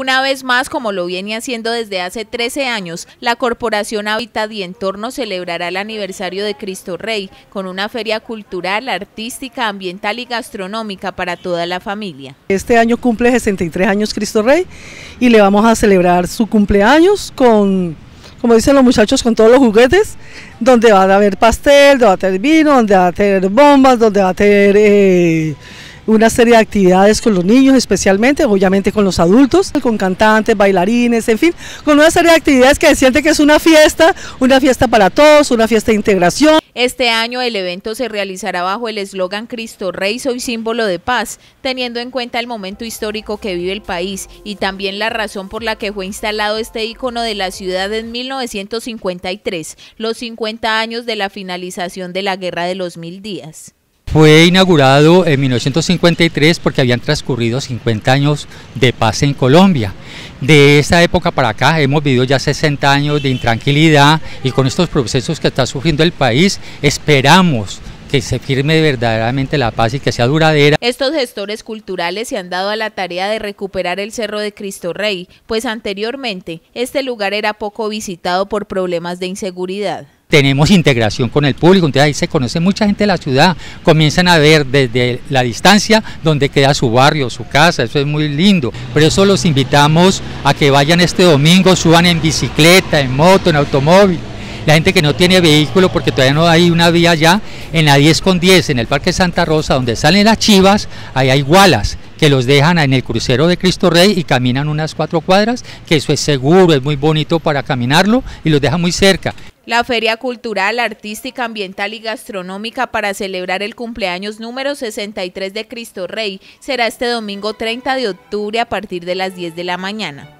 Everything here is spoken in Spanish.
Una vez más, como lo viene haciendo desde hace 13 años, la Corporación Hábitat y Entorno celebrará el aniversario de Cristo Rey con una feria cultural, artística, ambiental y gastronómica para toda la familia. Este año cumple 63 años Cristo Rey y le vamos a celebrar su cumpleaños con, como dicen los muchachos, con todos los juguetes, donde va a haber pastel, donde va a tener vino, donde va a tener bombas, donde va a tener una serie de actividades con los niños especialmente, obviamente con los adultos, con cantantes, bailarines, en fin, con una serie de actividades que se siente que es una fiesta para todos, una fiesta de integración. Este año el evento se realizará bajo el eslogan Cristo Rey, soy símbolo de paz, teniendo en cuenta el momento histórico que vive el país y también la razón por la que fue instalado este ícono de la ciudad en 1953, los 50 años de la finalización de la Guerra de los Mil Días. Fue inaugurado en 1953 porque habían transcurrido 50 años de paz en Colombia. De esta época para acá hemos vivido ya 60 años de intranquilidad y con estos procesos que está sufriendo el país esperamos que se firme verdaderamente la paz y que sea duradera. Estos gestores culturales se han dado a la tarea de recuperar el Cerro de Cristo Rey, pues anteriormente este lugar era poco visitado por problemas de inseguridad. Tenemos integración con el público, entonces ahí se conoce mucha gente de la ciudad, comienzan a ver desde la distancia donde queda su barrio, su casa, eso es muy lindo. Por eso los invitamos a que vayan este domingo, suban en bicicleta, en moto, en automóvil. La gente que no tiene vehículo, porque todavía no hay una vía allá, en la 10/10, en el Parque Santa Rosa, donde salen las chivas, ahí hay gualas que los dejan en el crucero de Cristo Rey y caminan unas 4 cuadras, que eso es seguro, es muy bonito para caminarlo y los dejan muy cerca. La Feria Cultural, Artística, Ambiental y Gastronómica para celebrar el cumpleaños número 63 de Cristo Rey será este domingo 30 de octubre a partir de las 10 de la mañana.